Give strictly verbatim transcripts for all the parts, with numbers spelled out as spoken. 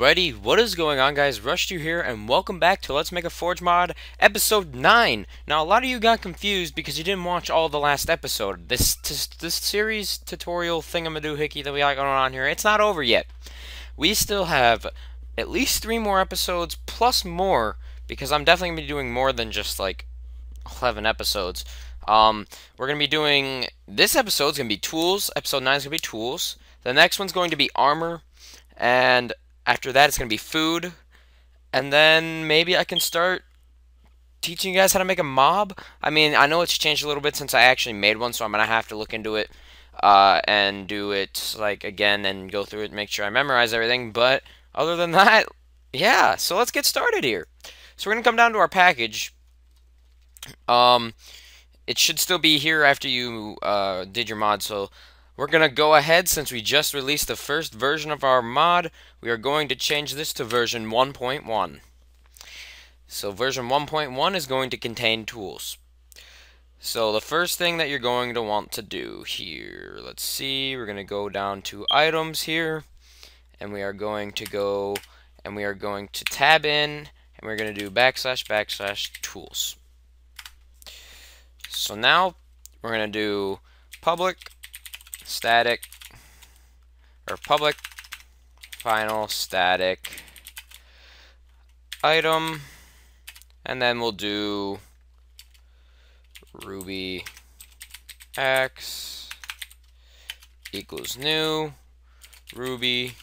Alrighty, what is going on, guys? RushedYou here, and welcome back to Let's Make a Forge Mod, Episode nine. Now, a lot of you got confused because you didn't watch all the last episode. This this, this series tutorial thingamadoohickey that we got going on here, it's not over yet. We still have at least three more episodes, plus more, because I'm definitely going to be doing more than just, like, eleven episodes. Um, we're going to be doing... This episode's going to be tools. Episode nine is going to be tools. The next one's going to be armor. And... after that, it's going to be food, and then maybe I can start teaching you guys how to make a mob. I mean, I know it's changed a little bit since I actually made one, so I'm going to have to look into it uh, and do it, like, again and go through it and make sure I memorize everything. But other than that, yeah, so let's get started here. So we're going to come down to our package. Um, it should still be here after you uh, did your mod, so... we're going to go ahead, since we just released the first version of our mod, we are going to change this to version one point one. So version one point one is going to contain tools. So the first thing that you're going to want to do here, let's see, we're going to go down to items here, and we are going to go, and we are going to tab in, and we're going to do backslash backslash tools. So now we're going to do public static or public final static item, and then we'll do Ruby X equals new Ruby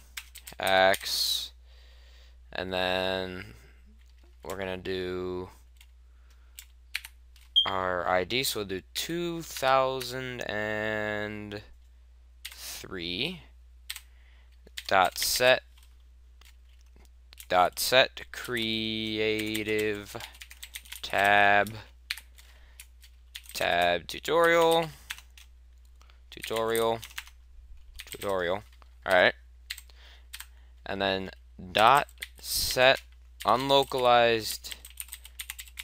X, and then we're gonna do our I D, so we'll do two thousand and three dot set dot set creative tab tab tutorial tutorial tutorial alright, and then dot set unlocalized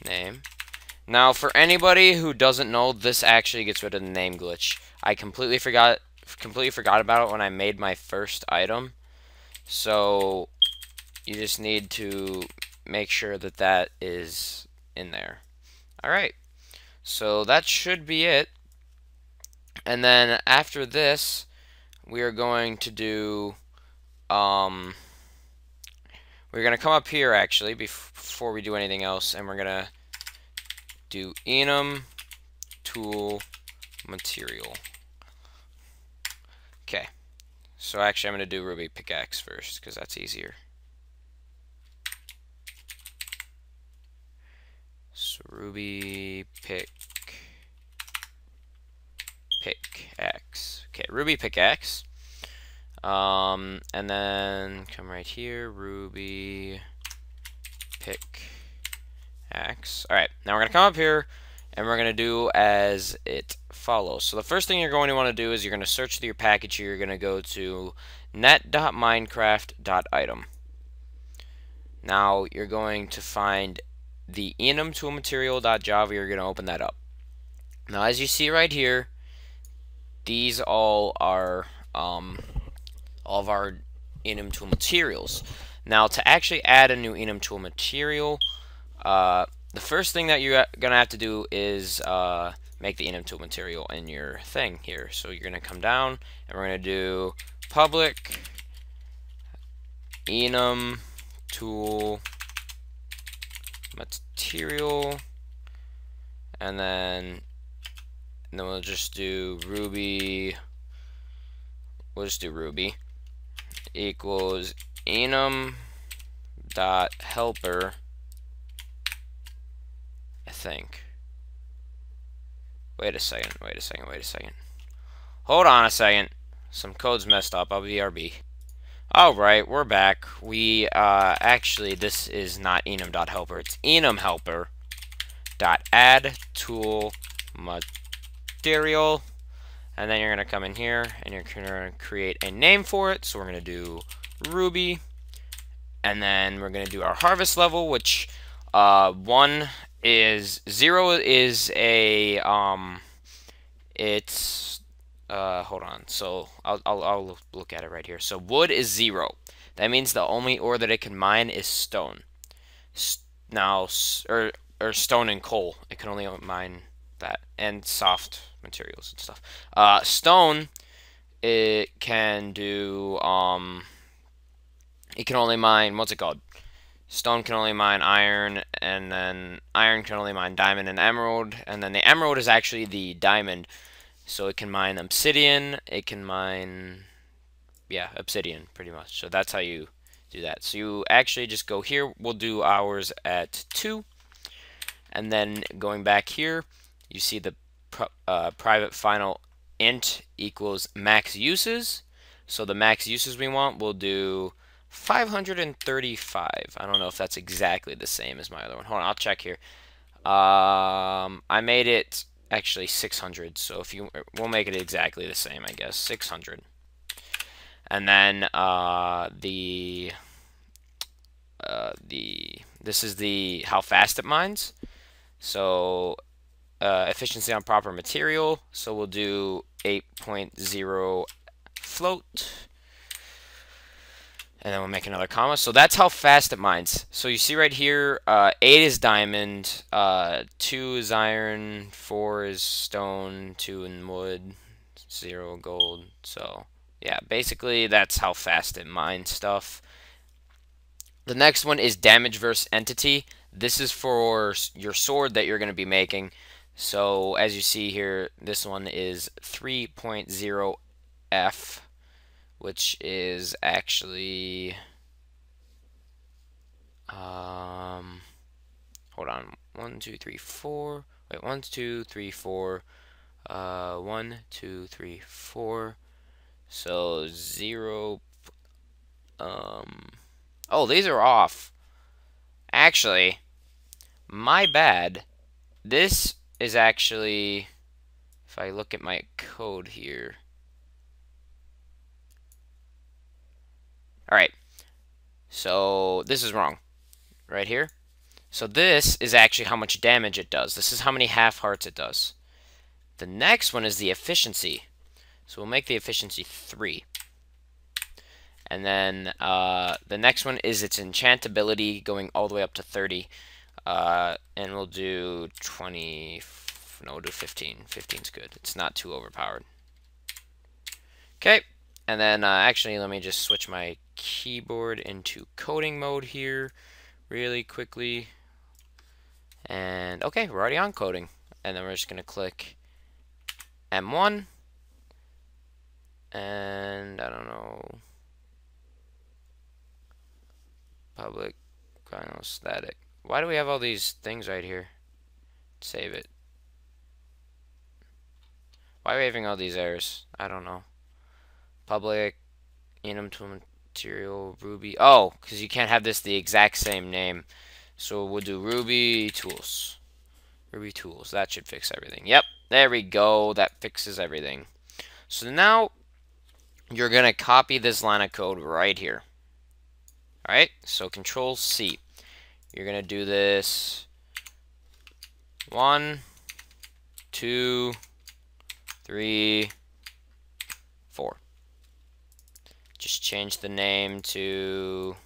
name. Now, for anybody who doesn't know, this actually gets rid of the name glitch. I completely forgot completely forgot about it when I made my first item, so you just need to make sure that that is in there. Alright, so that should be it, and then after this we are going to do um, we're gonna come up here actually before we do anything else, and we're gonna do enum tool material. Okay, so actually I'm going to do Ruby pickaxe first because that's easier. So Ruby pick pickaxe. Okay, Ruby pickaxe. Um, and then come right here, Ruby pickaxe. All right, now we're going to come up here, and we're going to do as it follows. So the first thing you're going to want to do is you're going to search through your package here. You're going to go to net dot minecraft dot item. Now you're going to find the enum tool material dot java. You're going to open that up. Now, as you see right here, these all are um, all of our enum tool materials. Now, to actually add a new enum tool material, uh, the first thing that you're going to have to do is uh, make the enum tool material in your thing here. So you're going to come down, and we're going to do public enum tool material, and then, and then we'll just do Ruby, we'll just do Ruby equals enum dot helper. think wait a second wait a second wait a second hold on a second, some code's messed up. I'll be R B. Alright, we're back. We uh, actually, this is not enum.helper, it's enum.helper.add tool material, and then you're gonna come in here and you're gonna create a name for it. So we're gonna do Ruby, and then we're gonna do our harvest level, which uh, one is zero is a um it's uh hold on, so I'll, I'll I'll look at it right here. So wood is zero, That means the only ore that it can mine is stone. Now, or, or stone and coal. It can only mine that. And soft materials and stuff. Uh, stone, it can do, um, it can only mine, what's it called? Stone can only mine iron, and then iron can only mine diamond and emerald, and then the emerald is actually the diamond, so it can mine obsidian, it can mine, yeah, obsidian, pretty much. So that's how you do that. So you actually just go here, we'll do ours at two, and then going back here, you see the uh, private final int equals max uses, so the max uses we want, we'll do five hundred thirty-five. I don't know if that's exactly the same as my other one. Hold on, I'll check here. Um, I made it actually six hundred, so if you, we'll make it exactly the same, I guess. six hundred. And then uh, the uh, the this is the how fast it mines. So uh, efficiency on proper material. So we'll do eight point zero float. And then we'll make another comma. So that's how fast it mines. So you see right here, uh, eight is diamond, uh, two is iron, four is stone, two in wood, zero gold. So yeah, basically that's how fast it mines stuff. The next one is damage versus entity. This is for your sword that you're going to be making. So as you see here, this one is three point zero F. Which is actually, um, hold on, one, two, three, four, wait, one, two, three, four, uh, one, two, three, four, so zero, um, oh, these are off. Actually, my bad, this is actually, if I look at my code here, all right, so this is wrong right here. So this is actually how much damage it does. This is how many half hearts it does. The next one is the efficiency. So we'll make the efficiency three. And then uh, the next one is its enchantability going all the way up to thirty. Uh, and we'll do twenty, no, we'll do fifteen. fifteen's good. It's not too overpowered. Okay. And then, uh, actually, let me just switch my keyboard into coding mode here really quickly. And, okay, we're already on coding. And then we're just going to click M one. And, I don't know. Public final static. Why do we have all these things right here? Save it. Why are we having all these errors? I don't know. Public enum to material Ruby. Oh, because you can't have this the exact same name. So we'll do Ruby tools. Ruby tools. That should fix everything. Yep. There we go. That fixes everything. So now you're going to copy this line of code right here. All right. So control C. You're going to do this one, two, three, four. Just change the name to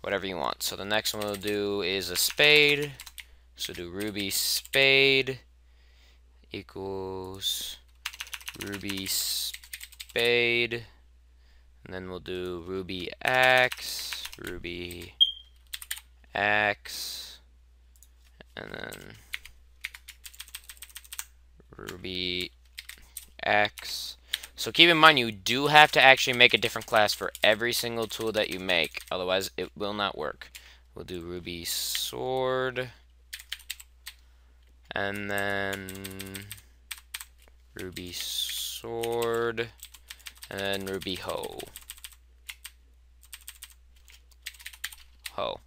whatever you want. So the next one we'll do is a spade. So do Ruby spade equals Ruby spade. And then we'll do Ruby axe, Ruby axe, and then Ruby axe. So keep in mind, you do have to actually make a different class for every single tool that you make. Otherwise, it will not work. We'll do Ruby sword. And then Ruby sword. And then Ruby hoe. Hoe.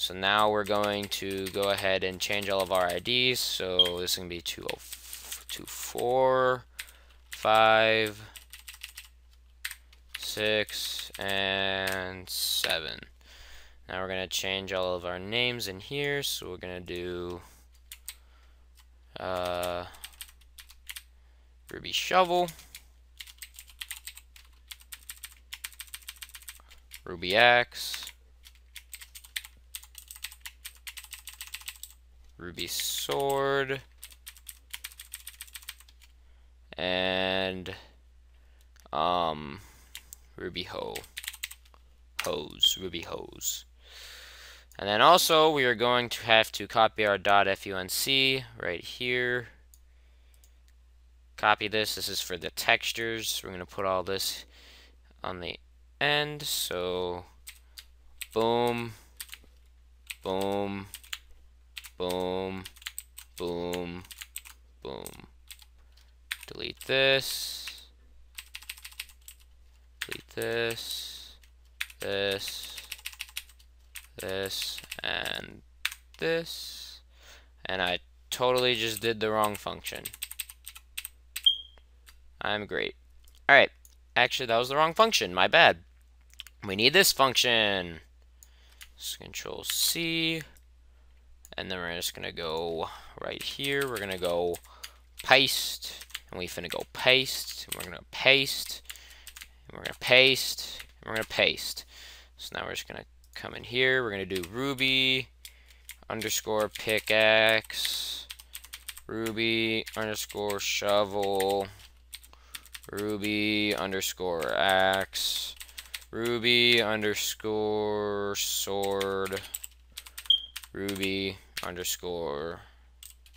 So now we're going to go ahead and change all of our I Ds. So this is going to be two oh four, five, six, and seven. Now we're going to change all of our names in here. So we're going to do uh, Ruby shovel. ruby axe, ruby sword, and um ruby hoe hose ruby hose. And then also we are going to have to copy our .func right here. Copy this. This is for the textures. We're going to put all this on the end. So boom, boom, boom, boom, boom. Delete this. Delete this. This. This and this, and I totally just did the wrong function. I'm great. Alright, actually that was the wrong function, my bad. We need this function. Just control C, and then we're just gonna go right here, we're gonna go paste, and we finna go paste, and we're gonna paste, and we're gonna paste, and we're gonna paste. So now we're just gonna come in here, we're gonna do ruby underscore pickaxe, ruby underscore shovel, ruby underscore axe, ruby underscore sword, ruby underscore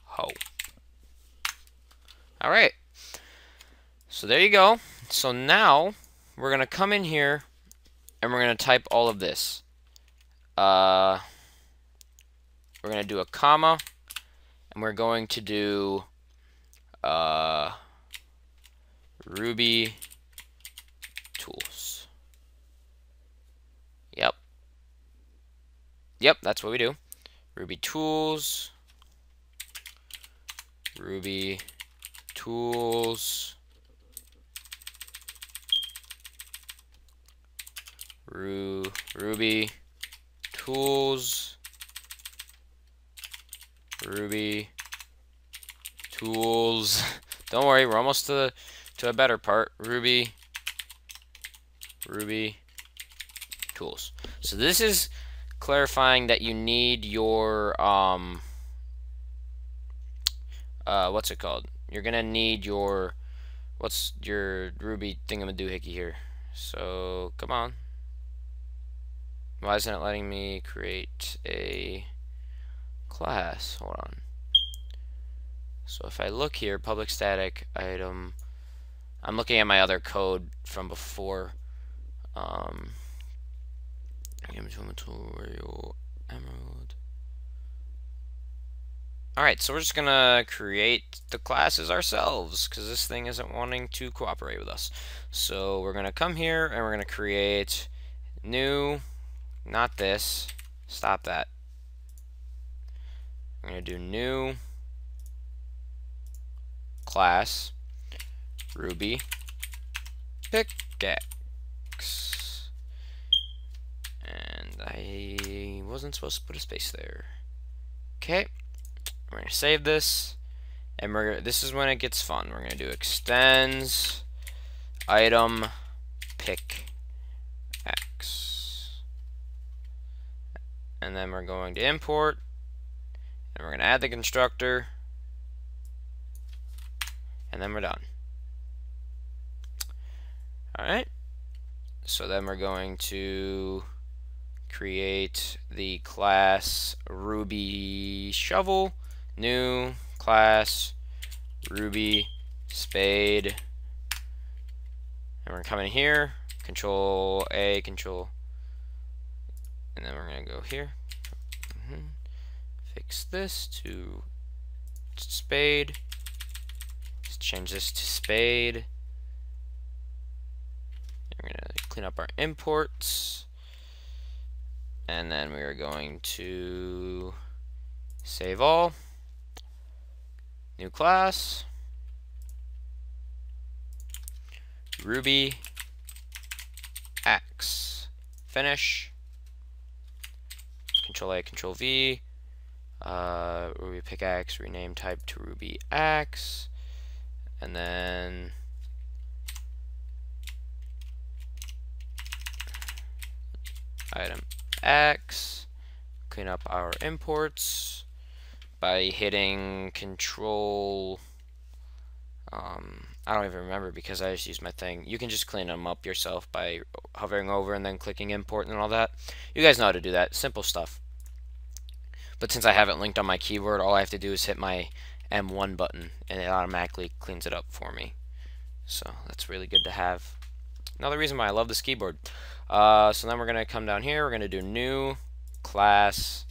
hoe. Alright, so there you go. So now we're gonna come in here and we're gonna type all of this. Uh, we're going to do a comma, and we're going to do uh, Ruby tools. Yep. Yep, that's what we do. Ruby tools. Ruby tools. Ru Ruby tools, ruby tools. Don't worry, we're almost to the, to a better part. Ruby, ruby tools. So this is clarifying that you need your um uh what's it called? You're gonna need your what's your ruby thingamdoohickey here. So come on. Why isn't it letting me create a class? Hold on. So if I look here, public static item, I'm looking at my other code from before. Um, emerald. Alright, so we're just gonna create the classes ourselves because this thing isn't wanting to cooperate with us. So we're gonna come here and we're gonna create new. Not this. Stop that. I'm going to do new class Ruby pickaxe. And I wasn't supposed to put a space there. Okay. We're going to save this. And we're gonna, this is when it gets fun. We're going to do extends item pickaxe. And then we're going to import, and we're going to add the constructor, and then we're done. Alright, so then we're going to create the class Ruby Shovel, new class Ruby Spade, and we're coming here, control A, control, and then we're going to go here, mm-hmm. Fix this to spade, let's change this to spade, and we're going to clean up our imports, and then we're going to save all, new class, Ruby axe, finish. Control A, Control V, uh, Ruby Pickaxe, rename type to Ruby Axe, and then item X, clean up our imports by hitting control, um, I don't even remember because I just used my thing. You can just clean them up yourself by hovering over and then clicking import and all that. You guys know how to do that, simple stuff. But since I have it linked on my keyboard, all I have to do is hit my M one button and it automatically cleans it up for me. So that's really good to have. Another reason why I love this keyboard. Uh, so then we're going to come down here, we're going to do new class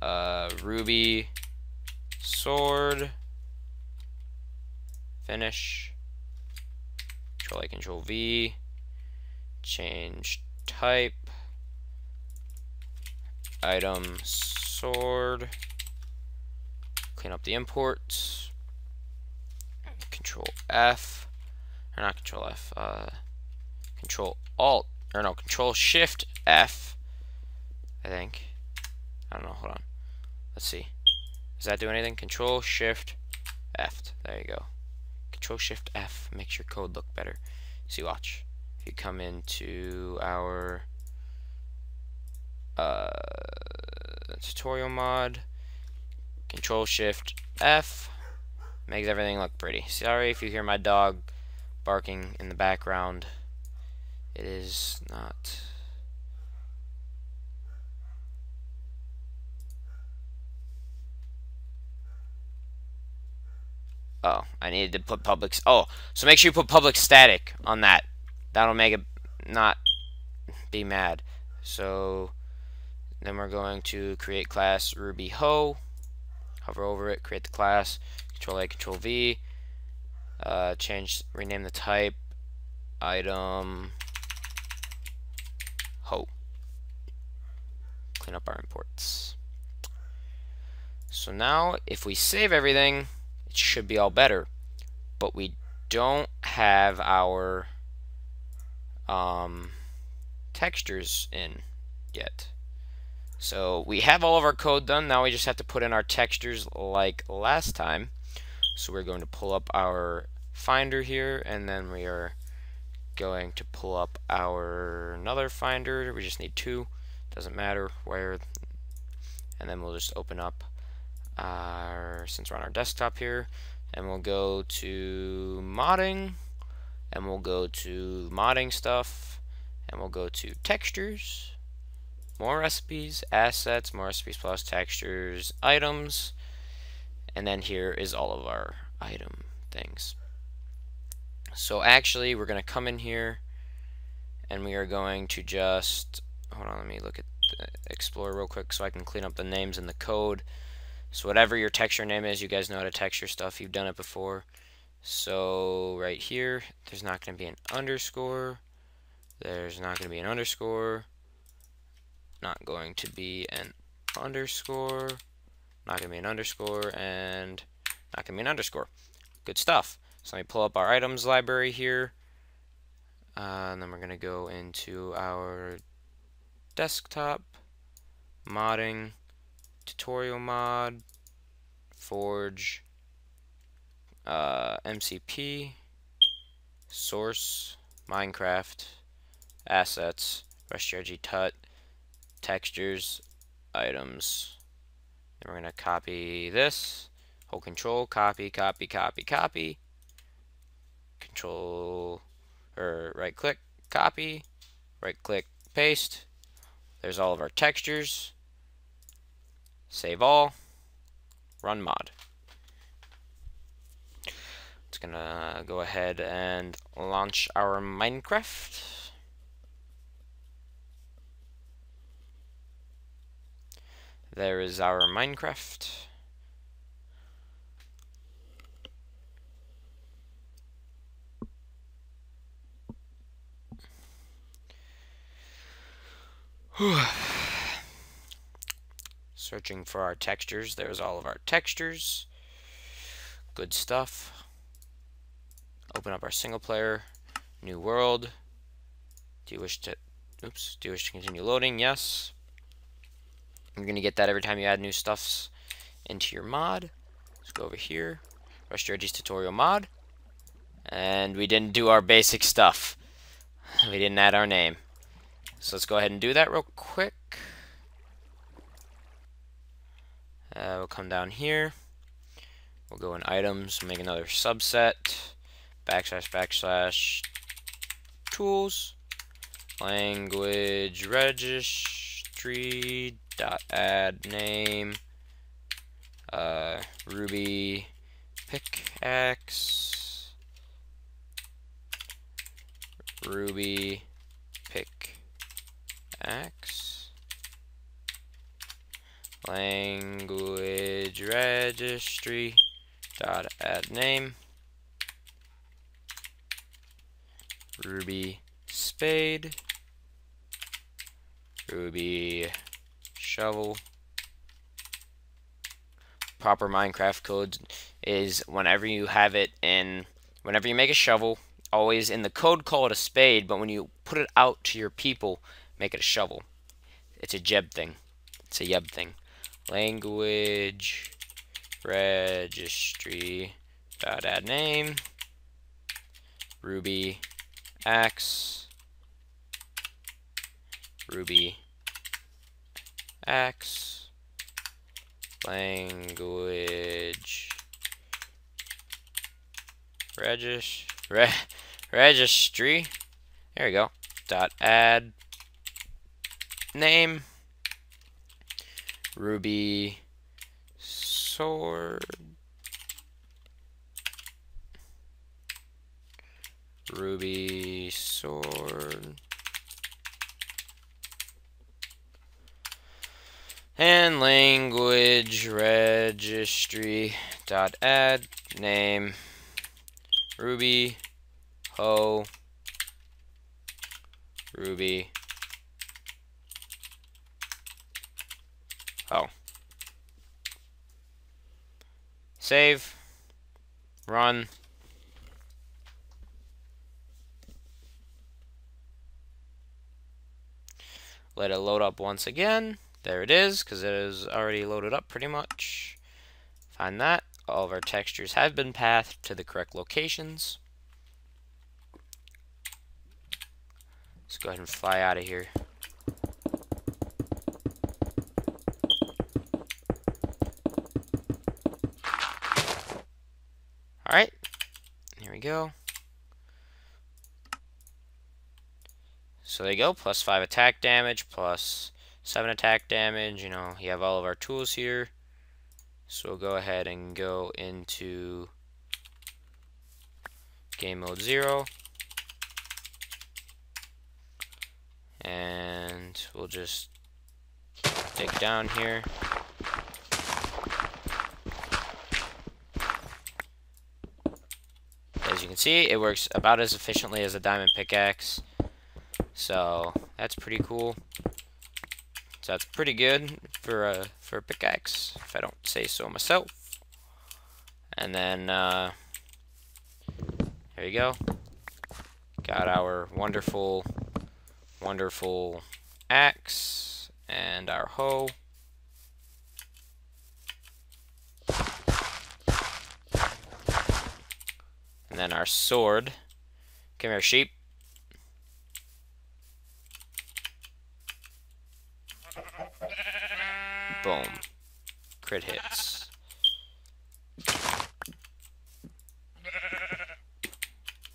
uh, Ruby sword, finish, control A, control V, change type, item sword, clean up the imports, control F, or not control F, uh, control alt, or no, control shift F, I think, I don't know, hold on, let's see, does that do anything? Control shift F, there you go, control shift F makes your code look better. See, watch, if you come into our uh, tutorial mod, control shift F makes everything look pretty. Sorry if you hear my dog barking in the background, it is not oh I needed to put public oh so make sure you put public static on that, that'll make it not be mad. So then we're going to create class Ruby Ho, hover over it, create the class, control A, control V, uh, change, rename the type, item, Ho. Clean up our imports. So now, if we save everything, it should be all better, but we don't have our um, textures in yet. So we have all of our code done, now we just have to put in our textures like last time. So we're going to pull up our finder here, and then we are going to pull up our another finder, we just need two, doesn't matter where, and then we'll just open up our, since we're on our desktop here, and we'll go to modding, and we'll go to modding stuff, and we'll go to textures, more recipes, assets, more recipes plus textures, items, and then here is all of our item things. So actually we're gonna come in here and we are going to just, hold on, let me look at the Explorer real quick so I can clean up the names in the code. So whatever your texture name is, you guys know how to texture stuff, you've done it before. So right here there's not gonna be an underscore, there's not gonna be an underscore, not going to be an underscore, not going to be an underscore, and not going to be an underscore. Good stuff. So let me pull up our items library here, uh, and then we're going to go into our desktop, modding, tutorial mod, forge, uh, M C P, source, Minecraft, assets, RushedYou R G tut, textures, items, and we're going to copy this, hold control, copy, copy, copy, copy, control, or right click, copy, right click, paste, there's all of our textures, save all, run mod. It's going to go ahead and launch our Minecraft. There is our Minecraft. Searching for our textures. There's all of our textures. Good stuff. Open up our single player. New world. Do you wish to, oops, do you wish to continue loading? Yes. You're going to get that every time you add new stuffs into your mod. Let's go over here, RushedYou R G's tutorial mod, and we didn't do our basic stuff. We didn't add our name. So let's go ahead and do that real quick. Uh, we'll come down here. We'll go in items, make another subset, backslash, backslash, tools, language registry, dot add name, uh, Ruby pickaxe, Ruby pickaxe, language registry, dot add name, Ruby spade, Ruby shovel. Proper Minecraft code is whenever you have it in, whenever you make a shovel, always in the code call it a spade, but when you put it out to your people, make it a shovel. It's a jeb thing. It's a yeb thing. Language registry dot add name, Ruby axe, Ruby axe, language regis re, registry, there we go, dot add name, Ruby sword, Ruby sword, and language registry dot add name, Ruby hoe, Ruby oh. Save, run. Let it load up once again. There it is, because it is already loaded up pretty much. Find that. All of our textures have been pathed to the correct locations. Let's go ahead and fly out of here. Alright, here we go. So there you go, plus five attack damage, plus seven attack damage, you know, you have all of our tools here. So we'll go ahead and go into game mode zero. And we'll just dig down here. As you can see, it works about as efficiently as a diamond pickaxe. So that's pretty cool. So that's pretty good for a for a pickaxe, if I don't say so myself. And then uh, there you go. Got our wonderful, wonderful axe and our hoe. And then our sword. Come here, sheep. Boom. Crit hits.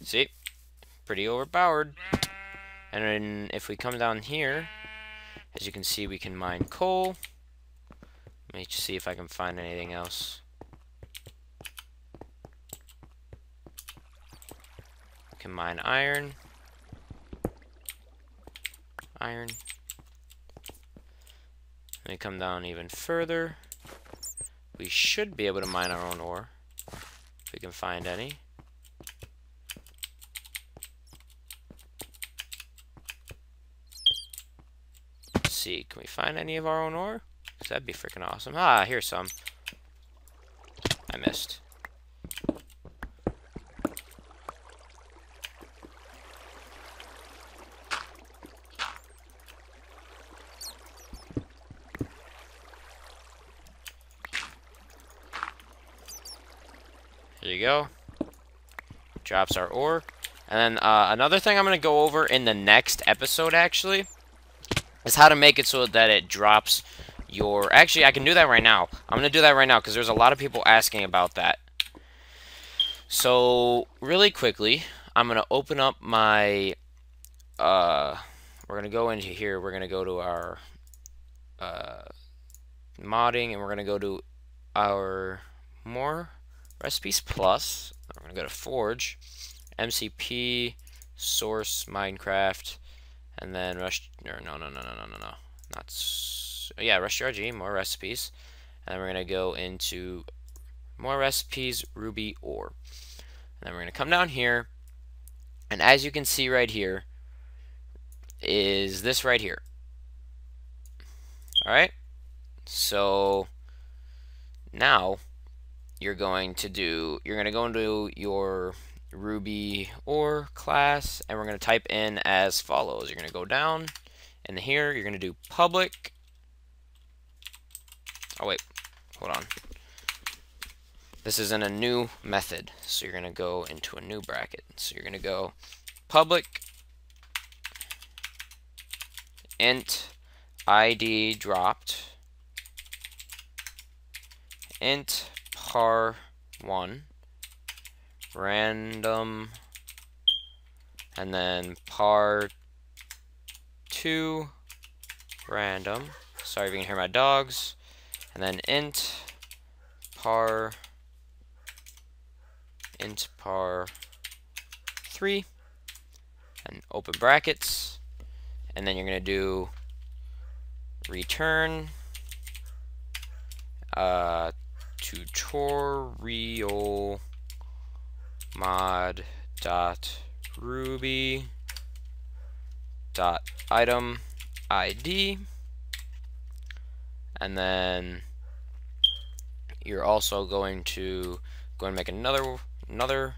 See? Pretty overpowered. And then if we come down here, as you can see, we can mine coal. Let me just see if I can find anything else. We can mine iron. Iron. Let me come down even further. We should be able to mine our own ore if we can find any. Let's see, can we find any of our own ore? Because that'd be freaking awesome. Ah, here's some. I missed. There you go. Drops our ore. And then uh, another thing I'm going to go over in the next episode, actually, is how to make it so that it drops your... Actually, I can do that right now. I'm going to do that right now because there's a lot of people asking about that. So, really quickly, I'm going to open up my... Uh, we're going to go into here. We're going to go to our uh, modding, and we're going to go to our more recipes plus. I'm going to go to Forge, M C P, Source, Minecraft, and then Rush... No, no, no, no, no, no, no. Not... Yeah, RushedYou R G, more recipes. And then we're going to go into more recipes, Ruby, ore. And then we're going to come down here, and as you can see right here, is this right here. Alright? So, now, you're going to do... You're going to go into your Ruby ore class, and we're going to type in as follows. You're going to go down, and here you're going to do public. Oh wait, hold on. This is in a new method, so you're going to go into a new bracket. So you're going to go public int I D dropped int par one random, and then par two random. Sorry if you can hear my dogs. And then int par int par three, and open brackets, and then you're gonna do return uh, tutorial mod dot ruby dot item I D, and then you're also going to go and make another another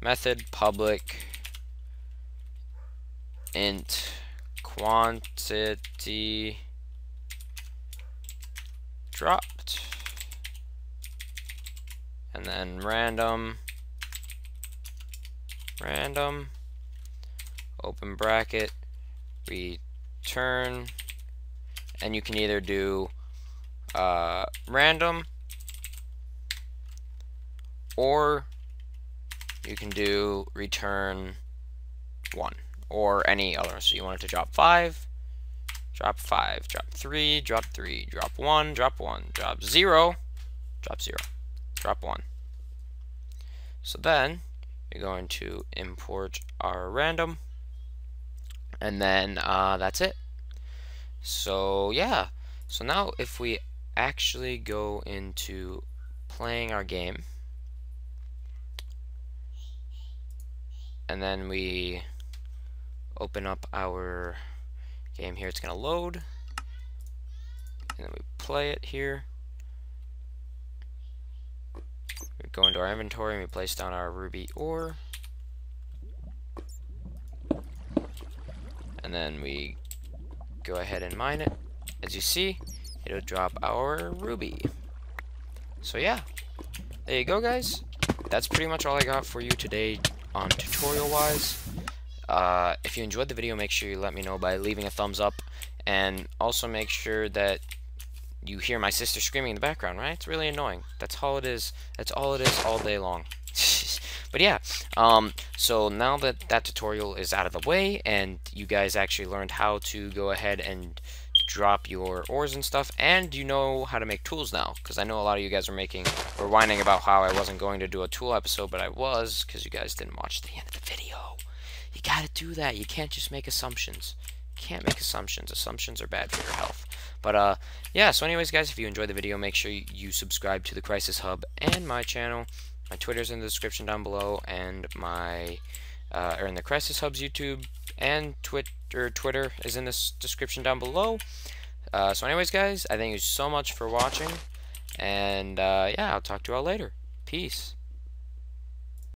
method, public int quantity dropped, and then random random, open bracket, return, and you can either do uh, random, or you can do return one, or any other. So you want it to drop five, drop five, drop three, drop three, drop one, drop one, drop zero, drop zero, drop one. So then you're going to import our random, and then uh, that's it. So yeah, so now if we actually go into playing our game, and then we open up our game here, it's gonna load, and then we play it here. We go into our inventory and we place down our ruby ore, and then we go ahead and mine it. As you see, it'll drop our ruby. So yeah, there you go guys, that's pretty much all I got for you today on tutorial wise. Uh, if you enjoyed the video, make sure you let me know by leaving a thumbs up, and also make sure that you hear my sister screaming in the background, right? It's really annoying. That's all it is. That's all it is all day long. But yeah, um, so now that that tutorial is out of the way and you guys actually learned how to go ahead and drop your ores and stuff, and you know how to make tools now, because I know a lot of you guys were making or whining about how I wasn't going to do a tool episode, but I was, because you guys didn't watch the end of the video. You gotta do that. You can't just make assumptions. Can't make assumptions. Assumptions are bad for your health. But uh yeah, so anyways guys, if you enjoyed the video, make sure you subscribe to the Crysis Hub and my channel. My Twitter's in the description down below, and my uh or in the Crysis Hub's YouTube and Twitter Twitter is in this description down below. Uh so anyways guys, I thank you so much for watching, and uh yeah, I'll talk to you all later. Peace.